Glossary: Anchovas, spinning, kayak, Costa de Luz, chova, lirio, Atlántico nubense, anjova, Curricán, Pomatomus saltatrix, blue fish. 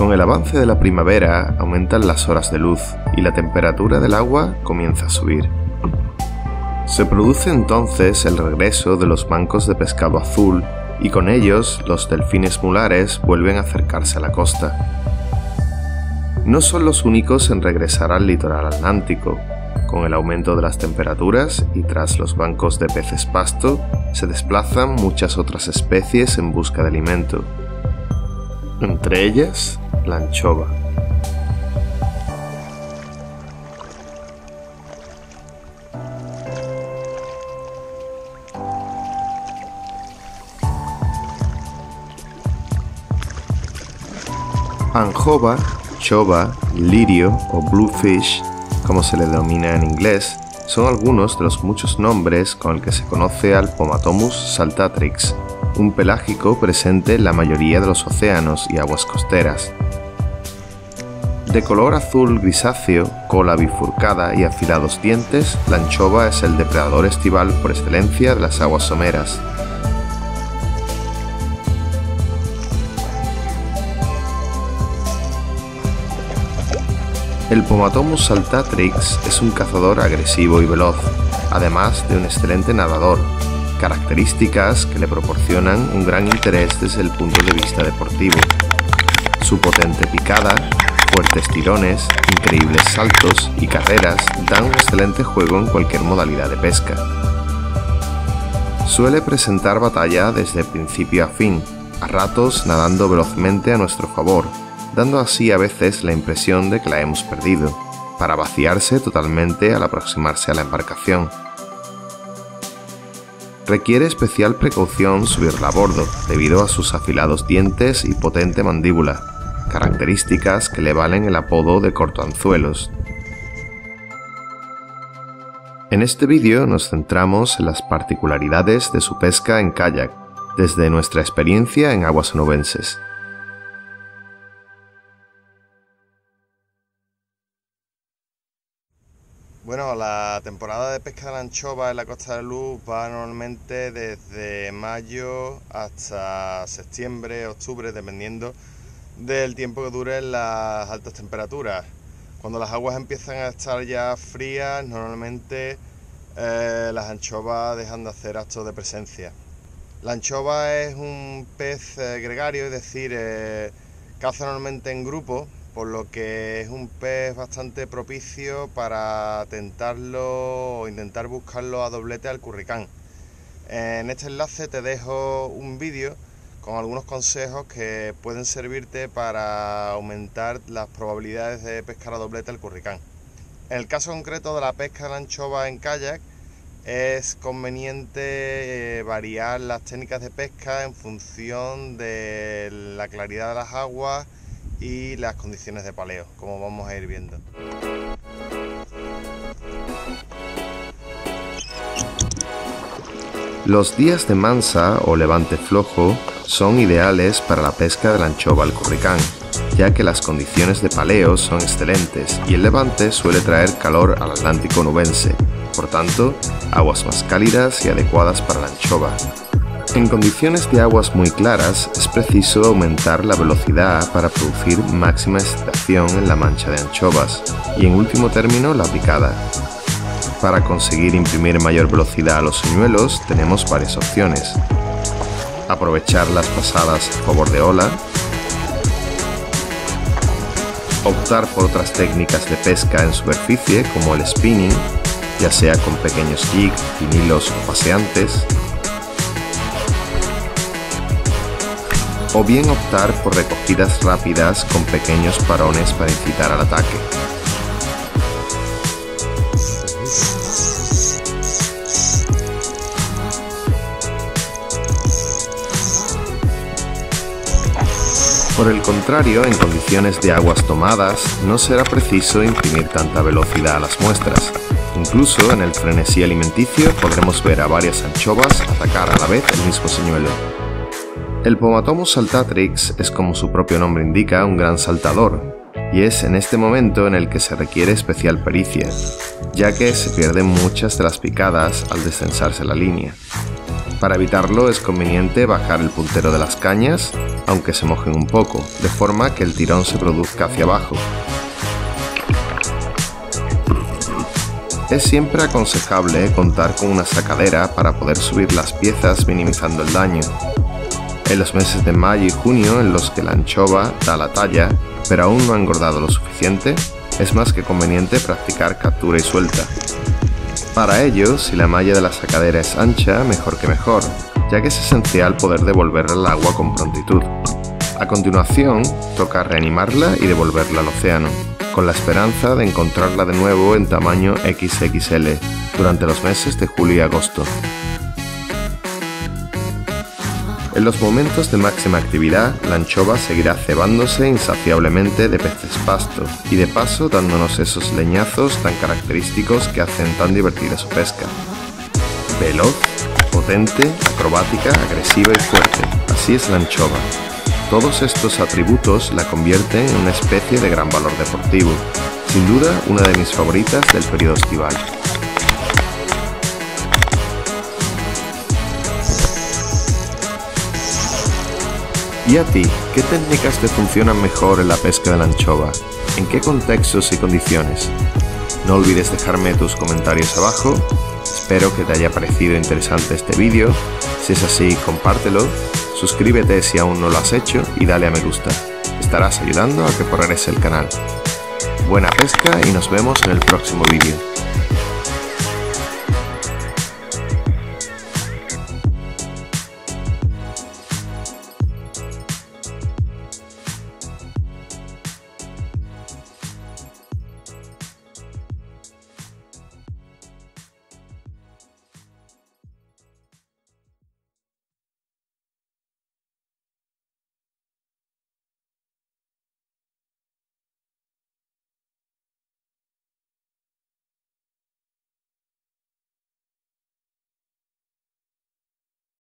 Con el avance de la primavera aumentan las horas de luz y la temperatura del agua comienza a subir. Se produce entonces el regreso de los bancos de pescado azul y con ellos los delfines mulares vuelven a acercarse a la costa. No son los únicos en regresar al litoral atlántico. Con el aumento de las temperaturas y tras los bancos de peces pasto, se desplazan muchas otras especies en busca de alimento, entre ellas la anchova. Anjova, chova, lirio o bluefish, como se le denomina en inglés, son algunos de los muchos nombres con el que se conoce al Pomatomus saltatrix, un pelágico presente en la mayoría de los océanos y aguas costeras. De color azul grisáceo, cola bifurcada y afilados dientes, la anchova es el depredador estival por excelencia de las aguas someras. El Pomatomus saltatrix es un cazador agresivo y veloz, además de un excelente nadador, características que le proporcionan un gran interés desde el punto de vista deportivo. Su potente picada, fuertes tirones, increíbles saltos y carreras dan un excelente juego en cualquier modalidad de pesca. Suele presentar batalla desde principio a fin, a ratos nadando velozmente a nuestro favor, dando así a veces la impresión de que la hemos perdido, para vaciarse totalmente al aproximarse a la embarcación. Requiere especial precaución subirla a bordo, debido a sus afilados dientes y potente mandíbula, características que le valen el apodo de cortoanzuelos. En este vídeo nos centramos en las particularidades de su pesca en kayak, desde nuestra experiencia en aguas nubenses. Bueno, la temporada de pesca de la anchova en la Costa de Luz va normalmente desde mayo hasta septiembre, octubre, dependiendo del tiempo que duren las altas temperaturas. Cuando las aguas empiezan a estar ya frías, normalmente las anchovas dejan de hacer actos de presencia. La anchova es un pez gregario, es decir, caza normalmente en grupo, por lo que es un pez bastante propicio para tentarlo o intentar buscarlo a doblete al curricán. En este enlace te dejo un vídeo con algunos consejos que pueden servirte para aumentar las probabilidades de pescar a doblete al curricán. En el caso concreto de la pesca de la anchova en kayak, es conveniente variar las técnicas de pesca en función de la claridad de las aguas y las condiciones de paleo, como vamos a ir viendo. Los días de mansa o levante flojo son ideales para la pesca de la anchova al curricán, ya que las condiciones de paleo son excelentes y el levante suele traer calor al Atlántico nubense, por tanto, aguas más cálidas y adecuadas para la anchova. En condiciones de aguas muy claras es preciso aumentar la velocidad para producir máxima excitación en la mancha de anchovas y en último término la picada. Para conseguir imprimir mayor velocidad a los señuelos tenemos varias opciones: aprovechar las pasadas a favor de ola, optar por otras técnicas de pesca en superficie como el spinning, ya sea con pequeños jigs, pinilos o paseantes, o bien optar por recogidas rápidas con pequeños parones para incitar al ataque. Por el contrario, en condiciones de aguas tomadas, no será preciso imprimir tanta velocidad a las muestras. Incluso en el frenesí alimenticio podremos ver a varias anchovas atacar a la vez el mismo señuelo. El Pomatomus saltatrix es, como su propio nombre indica, un gran saltador, y es en este momento en el que se requiere especial pericia, ya que se pierden muchas de las picadas al descensarse la línea. Para evitarlo es conveniente bajar el puntero de las cañas, aunque se mojen un poco, de forma que el tirón se produzca hacia abajo. Es siempre aconsejable contar con una sacadera para poder subir las piezas minimizando el daño. En los meses de mayo y junio, en los que la anchova da la talla, pero aún no ha engordado lo suficiente, es más que conveniente practicar captura y suelta. Para ello, si la malla de la sacadera es ancha, mejor que mejor, ya que es esencial poder devolverla al agua con prontitud. A continuación, toca reanimarla y devolverla al océano, con la esperanza de encontrarla de nuevo en tamaño XXL durante los meses de julio y agosto. En los momentos de máxima actividad, la anchova seguirá cebándose insaciablemente de peces pasto y de paso dándonos esos leñazos tan característicos que hacen tan divertida su pesca. Veloz, potente, acrobática, agresiva y fuerte, así es la anchova. Todos estos atributos la convierten en una especie de gran valor deportivo, sin duda una de mis favoritas del periodo estival. ¿Y a ti? ¿Qué técnicas te funcionan mejor en la pesca de la anchova? ¿En qué contextos y condiciones? No olvides dejarme tus comentarios abajo. Espero que te haya parecido interesante este vídeo. Si es así, compártelo, suscríbete si aún no lo has hecho y dale a me gusta. Estarás ayudando a que progrese el canal. Buena pesca y nos vemos en el próximo vídeo.